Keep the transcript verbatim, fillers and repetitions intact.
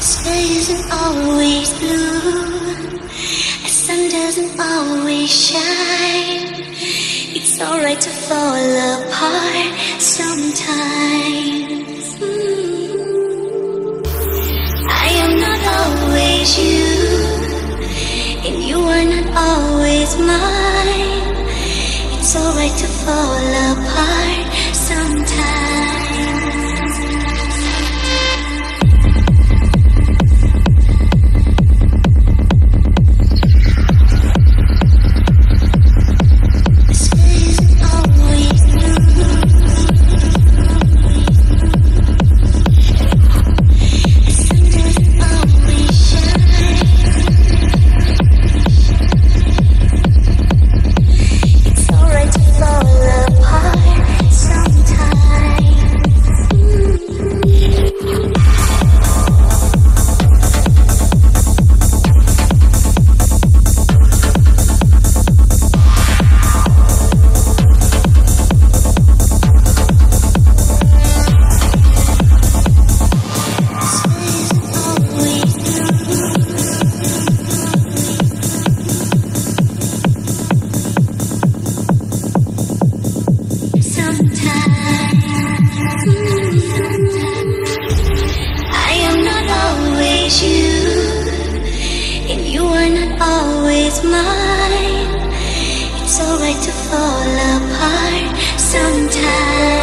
Sky isn't always blue, the sun doesn't always shine. It's alright to fall apart sometimes. Mm. I am not always you, and you are not always mine. It's alright to fall apart sometimes. Mine. It's alright to fall apart sometimes.